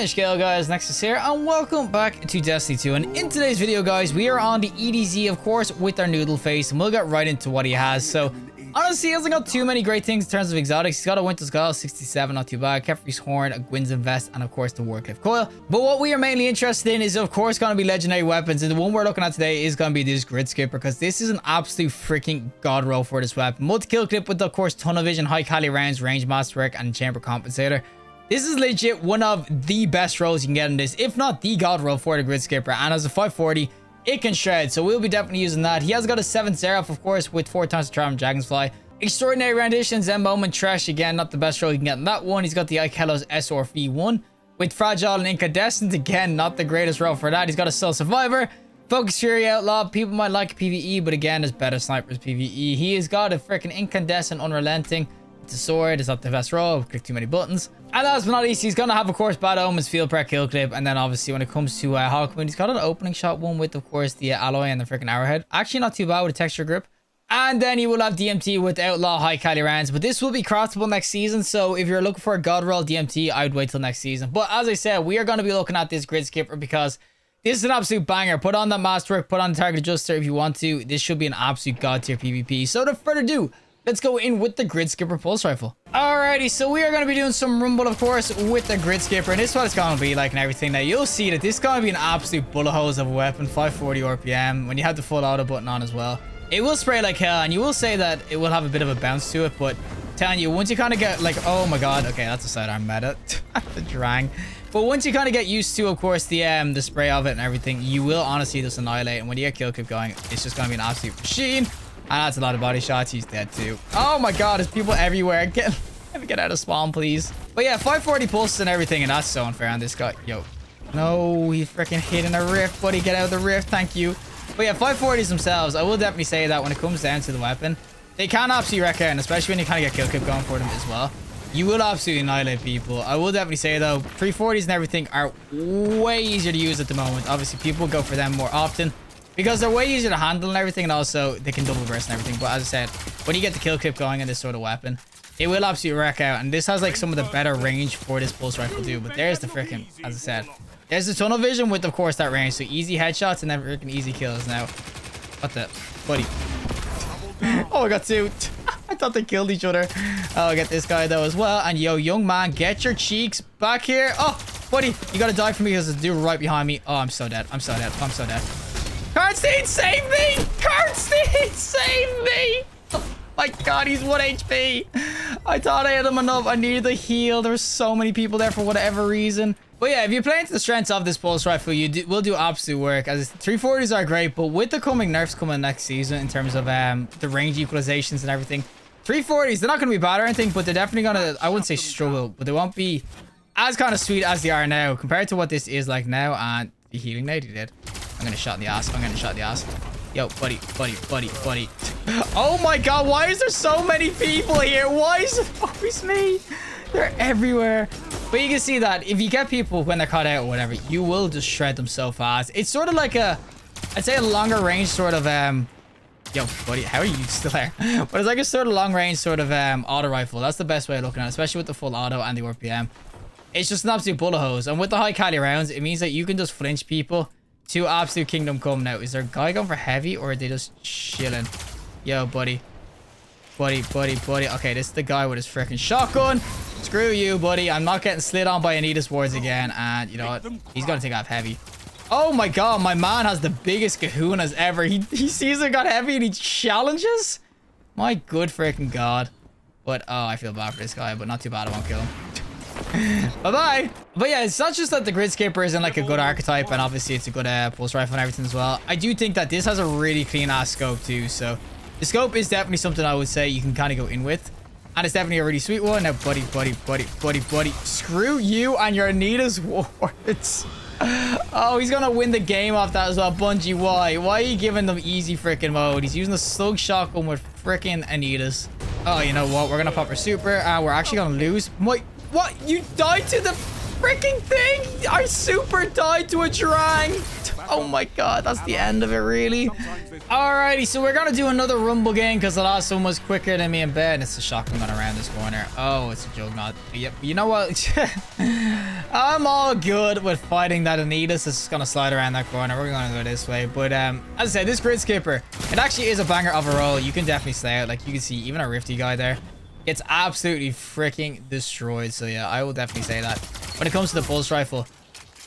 Winter's Gale, guys. Nexus here, and welcome back to Destiny 2. And in today's video, guys, we are on the EDZ, of course, with our noodle face, and we'll get right into what he has. So, honestly, he hasn't got too many great things in terms of exotics. He's got a Winter's Gale, 67, not too bad. Kefri's Horn, a Gwyn's Invest, and of course, the Warcliffe Coil. But what we are mainly interested in is, of course, going to be legendary weapons. And the one we're looking at today is going to be this Gridskipper, because this is an absolute freaking god roll for this weapon. Multi-kill clip with, of course, tunnel vision, high cali rounds, range masterwork, and chamber compensator. This is legit one of the best rolls you can get in this, if not the god roll for the Gridskipper. And as a 540, it can shred, so we'll be definitely using that. He has got a 7 Seraph, of course, with 4 times the charm Dragonfly. Extraordinary Renditions and Moment Trash, again, not the best roll you can get in that one. He's got the Ikello's SRv 1 with Fragile and Incandescent, again, not the greatest roll for that. He's got a Soul Survivor, Focus Fury Outlaw. People might like PvE, but again, there's better snipers PvE. He has got a freaking Incandescent Unrelenting. The sword is not the best roll, click too many buttons. And last but not least, he's gonna have, of course, Bad Omens, Field Prep, Kill Clip, and then obviously when it comes to Hawkmoon, he's got an opening shot one with, of course, the alloy and the freaking arrowhead. Actually not too bad with a texture grip. And then he will have DMT with Outlaw, High Cali Rounds, but this will be craftable next season, so if you're looking for a god roll DMT, I would wait till next season. But as I said, we are gonna be looking at this Gridskipper because this is an absolute banger. Put on that masterwork, put on the target adjuster if you want to. This should be an absolute god tier PvP. So without further ado, let's go in with the Gridskipper Pulse Rifle. Alrighty, so we are going to be doing some rumble, of course, with the Gridskipper. And this is what it's going to be like and everything. Now, you'll see that this is going to be an absolute bullet hose of a weapon. 540 RPM, when you have the full auto button on as well. It will spray like hell, and you will say that it will have a bit of a bounce to it. But I'm telling you, once you kind of get like, oh my god. Okay, that's a sidearm meta. The Drang. But once you kind of get used to, of course, the spray of it and everything, you will honestly just annihilate. And when you get kill clip going, it's just going to be an absolute machine. And that's a lot of body shots. He's dead too. Oh my god, there's people everywhere. Let me get out of spawn, please. But yeah, 540 pulses and everything, and that's so unfair on this guy. Yo. No, he freaking hit in a rift, buddy. Get out of the rift. Thank you. But yeah, 540s themselves, I will definitely say that when it comes down to the weapon, they can absolutely wreck out, and especially when you kind of get kill clip going for them as well. You will absolutely annihilate people. I will definitely say though, 340s and everything are way easier to use at the moment. Obviously, people go for them more often, because they're way easier to handle and everything, and also they can double burst and everything. But as I said, when you get the kill clip going in this sort of weapon, it will absolutely wreck out. And this has like some of the better range for this pulse rifle too. But there's the freaking, as I said, there's the tunnel vision with, of course, that range. So easy headshots and then freaking easy kills now. What the, buddy? Oh, I got two. I thought they killed each other. Oh, I get this guy though as well. And yo, young man, get your cheeks back here. Oh, buddy, you gotta die for me because there's a dude right behind me. Oh, I'm so dead. I'm so dead. I'm so dead. Karnstein, save me! Karnstein, save me! Oh my god, he's 1 HP. I thought I had him enough. I needed the heal. There were so many people there for whatever reason. But yeah, if you're playing to the strengths of this pulse rifle, you will do absolute work. As 340s are great, but with the coming nerfs coming next season in terms of the range equalizations and everything, 340s, they're not going to be bad or anything, but they're definitely going to, I wouldn't say struggle, but they won't be as kind of sweet as they are now compared to what this is like now. And the healing nade he did. I'm gonna shot in the ass. I'm gonna shot in the ass. Yo, buddy, buddy, buddy, buddy. Oh my god, why is there so many people here? Why is it always me? They're everywhere. But you can see that if you get people when they're caught out or whatever, you will just shred them so fast. It's sort of like a, I'd say a longer range sort of, yo, buddy, how are you still there? But it's like a sort of long range sort of auto rifle. That's the best way of looking at it, especially with the full auto and the RPM. It's just an absolute bullet hose. And with the high cali rounds, it means that you can just flinch people. Two absolute kingdom come now. Is there a guy going for heavy or are they just chilling? Yo, buddy. Buddy, buddy, buddy. Okay, this is the guy with his freaking shotgun. Screw you, buddy. I'm not getting slid on by Anita's wards again. And you know what? He's going to take off heavy. Oh my god, my man has the biggest kahunas ever. He sees it got heavy and he challenges? My good freaking god. But, oh, I feel bad for this guy. But not too bad, I won't kill him. Bye-bye. But yeah, it's not just that the Gridskipper isn't like a good archetype, and obviously it's a good pulse rifle and everything as well. I do think that this has a really clean ass scope too, so the scope is definitely something I would say you can kind of go in with, and it's definitely a really sweet one. Now, buddy, buddy, buddy, buddy, buddy, screw you and your Anita's wards. Oh, he's gonna win the game off that as well. Bungie, why are you giving them easy freaking mode? He's using the slug shotgun with freaking Anita's. Oh, you know what, we're gonna pop her super and we're actually gonna lose. What? You died to the freaking thing? Our super died to a Drang. Oh my god, that's the end of it, really. Alrighty, so we're gonna do another rumble game because the last one was quicker than me in bed. It's a shotgun going around this corner. Oh, it's a juggernaut. Yep, you know what? I'm all good with fighting that Anitas. It's gonna slide around that corner. We're gonna go this way. But as I said, this Gridskipper, it actually is a banger of a roll. You can definitely stay out. Like you can see, even a Rifty guy there gets absolutely freaking destroyed. So yeah, I will definitely say that. When it comes to the Pulse Rifle,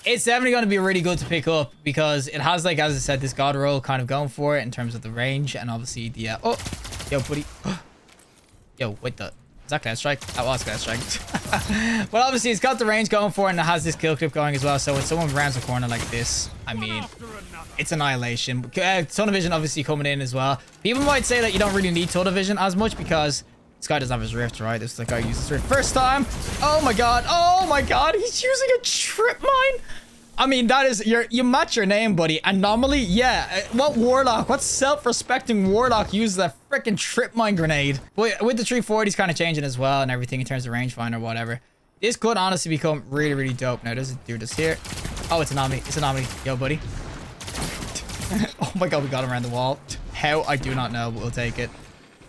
it's definitely going to be really good to pick up because it has, like, as I said, this God Roll kind of going for it in terms of the range and obviously the... oh! Yo, buddy. Yo, wait, the... Is that Cloud Strike? That was Cloud Strike. But obviously, it's got the range going for it and it has this kill clip going as well. So when someone rounds a corner like this, I mean, it's annihilation. Tunnel Vision obviously coming in as well. People might say that you don't really need Tunnel Vision as much because... This guy doesn't have his rift, right? This is the guy who uses rift first time. Oh my god. Oh my god. He's using a trip mine. I mean, that is your... You match your name, buddy. Anomaly? Yeah. What warlock? What self-respecting warlock uses a freaking trip mine grenade? But with the 340, he's kind of changing as well and everything in terms of rangefinder, whatever. This could honestly become really, really dope. Now, does it do this here? Oh, it's anomaly. It's anomaly. Yo, buddy. Oh my god, we got him around the wall. How? I do not know, but we'll take it.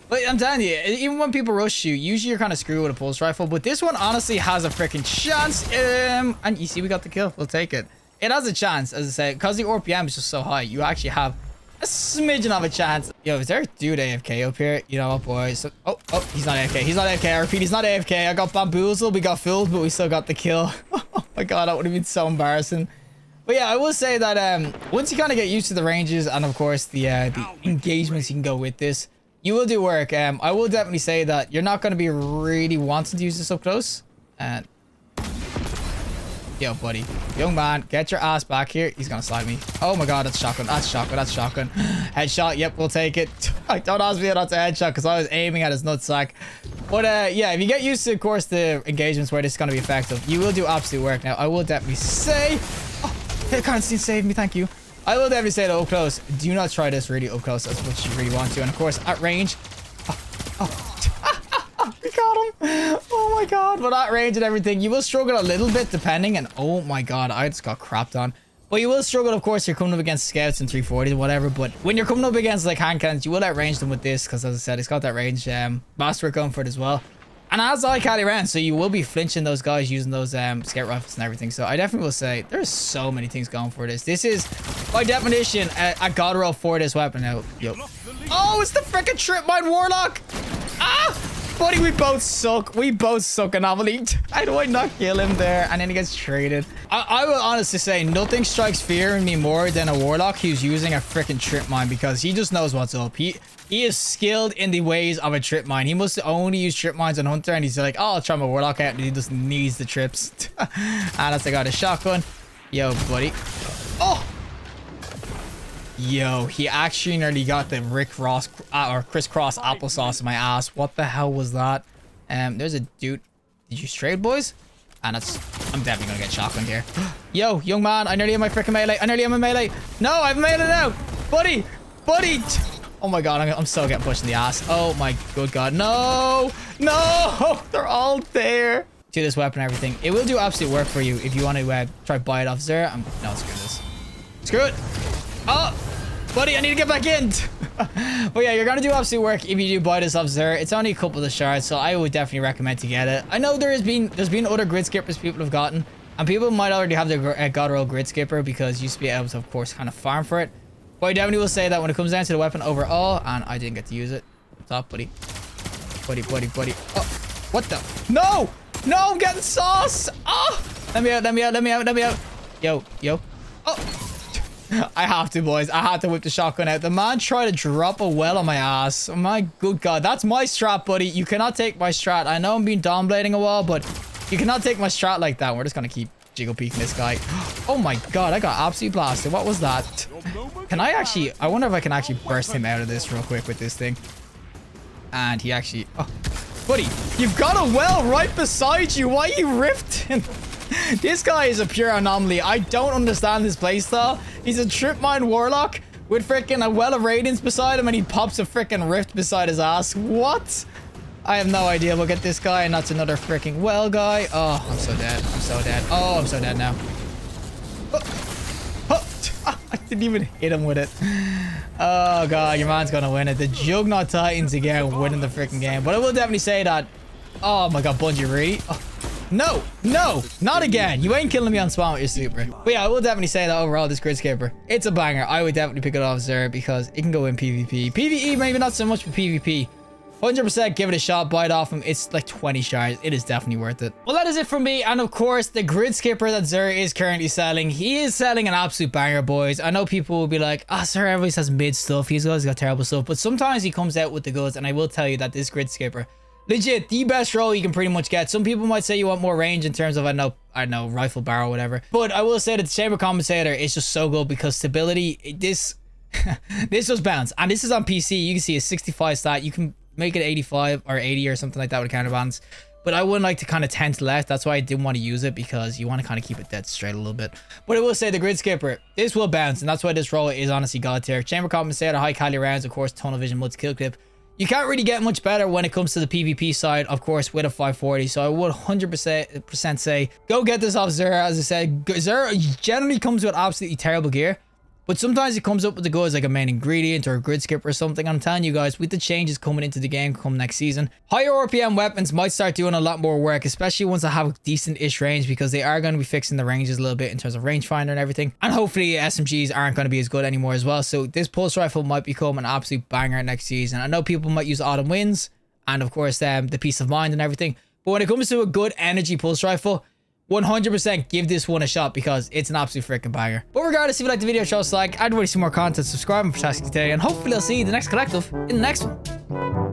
But I'm telling you, even when people rush you, usually you're kind of screwed with a pulse rifle. But this one honestly has a freaking chance. And you see, we got the kill. We'll take it. It has a chance, as I say, because the RPM is just so high. You actually have a smidgen of a chance. Yo, is there a dude AFK up here? You know what, boys? So, oh, he's not AFK. He's not AFK. I repeat, he's not AFK. I got bamboozled. We got filled, but we still got the kill. Oh my god, that would have been so embarrassing. But yeah, I will say that once you kind of get used to the ranges and of course the engagements you can go with this, you will do work. I will definitely say that you're not going to be really wanting to use this up close. And yo, buddy. Young man, get your ass back here. He's going to slide me. Oh my god, that's shotgun. That's shotgun. That's shotgun. Headshot. Yep, we'll take it. Don't ask me that's a headshot because I was aiming at his nutsack. But yeah, if you get used to, of course, the engagements where this is going to be effective, you will do absolute work. Now, I will definitely say... Oh, Karnstein saved me. Thank you. I will definitely say that up close, do not try this really up close as much as you really want to. And of course, at range, we got him. Oh my god, but at range and everything, you will struggle a little bit depending. And oh my god, I just got crapped on. But you will struggle, of course, you're coming up against scouts and 340s and whatever. But when you're coming up against like hand cannons, you will outrange them with this because, as I said, it's got that range masterwork going for it as well. And as I carry around, so you will be flinching those guys using those scout rifles and everything. So I definitely will say there's so many things going for this. This is, by definition, a god roll for this weapon. Now, yo. Oh, it's the freaking trip mine warlock. Ah, buddy, we both suck. We both suck, anomaly. How do I not kill him there? And then he gets traded. I will honestly say nothing strikes fear in me more than a warlock who's using a freaking trip mine because he just knows what's up. He is skilled in the ways of a trip mine. He must only use trip mines on Hunter, and he's like, oh, I'll try my warlock out, and he just needs the trips. And that's the guy with a shotgun. Yo, buddy. Oh! Yo, he actually nearly got the Rick Ross or crisscross applesauce in my ass. What the hell was that? There's a dude. Did you trade, boys? And that's... I'm definitely gonna get shotgun here. Yo, young man, I nearly have my freaking melee. I nearly have my melee. No, I've made it out. Buddy! Buddy! Oh my god, I'm still getting pushed in the ass. Oh my good god. No! No! They're all there. To this weapon and everything. It will do absolute work for you if you want to try buy it off Xur. No, screw this. Screw it! Oh! Buddy, I need to get back in! But yeah, you're going to do absolute work if you do buy this off Xur. It's only a couple of shards, so I would definitely recommend to get it. I know there's been other Gridskippers people have gotten. And people might already have their God Roll Gridskipper because you used to be able to, of course, kind of farm for it. But I definitely will say that when it comes down to the weapon overall, and I didn't get to use it. Stop, buddy. Buddy, buddy, buddy. Oh, what the? No! No, I'm getting sauce! Oh! Let me out, let me out, let me out, let me out. Yo, yo. Oh! I have to, boys. I have to whip the shotgun out. The man tried to drop a well on my ass. Oh, my good god. That's my strat, buddy. You cannot take my strat. I know I'm being downblading a while, but you cannot take my strat like that. We're just gonna keep... jiggle peeking this guy. Oh my god, I got absolutely blasted. What was that? Can I actually... I wonder if I can actually burst him out of this real quick with this thing. And he actually... Oh, buddy, you've got a well right beside you. Why are you rifting? This guy is a pure anomaly. I don't understand this playstyle. He's a trip mine warlock with freaking a well of radiance beside him and he pops a freaking rift beside his ass. What? I have no idea. We'll get this guy, and that's another freaking well guy. Oh, I'm so dead. I'm so dead. Oh, I'm so dead now. Oh. Oh. I didn't even hit him with it. Oh, god. Your man's going to win it. The Juggernaut Titans again winning the freaking game. But I will definitely say that... Oh, my god. Bungie, really? Oh. No, no, not again. You ain't killing me on spawn with your super. But yeah, I will definitely say that overall, this Gridskipper, it's a banger. I would definitely pick it off Xur because it can go in PvP. PvE, maybe not so much, but PvP. 100% give it a shot, bite off him. It's like 20 shards. It is definitely worth it. Well, that is it from me. And of course, the Gridskipper that Xur is currently selling. He is selling an absolute banger, boys. I know people will be like, oh, Xur always has mid stuff. He's always got terrible stuff. But sometimes he comes out with the goods. And I will tell you that this Gridskipper, legit, the best role you can pretty much get. Some people might say you want more range in terms of, I don't know, rifle barrel, whatever. But I will say that the chamber compensator is just so good because stability, this, this does bounce. And this is on PC. You can see a 65 stat. You can make it 85 or 80 or something like that with counterbalance, but I wouldn't like to kind of tent left. That's why I didn't want to use it, because you want to kind of keep it dead straight a little bit. But I will say the Gridskipper, this will bounce, and that's why this roll is honestly god tier. Chamber compensator, high cali rounds, of course, tunnel vision, multi kill clip. You can't really get much better when it comes to the PvP side, of course, with a 540. So I would 100% say go get this off Xur. As I said, Xur generally comes with absolutely terrible gear, but sometimes it comes up with the goods, like a main ingredient or a Gridskipper or something. I'm telling you guys, with the changes coming into the game come next season, higher RPM weapons might start doing a lot more work, especially once I have a decent-ish range, because they are going to be fixing the ranges a little bit in terms of rangefinder and everything. And hopefully SMGs aren't going to be as good anymore as well. So this pulse rifle might become an absolute banger next season. I know people might use Autumn Winds and, of course, the Peace of Mind and everything. But when it comes to a good energy pulse rifle, 100% give this one a shot, because it's an absolute freaking banger. But regardless, if you liked the video, show us a like. I'd really see more content, subscribe, and fantastic today, and hopefully I'll see you in the next collective in the next one.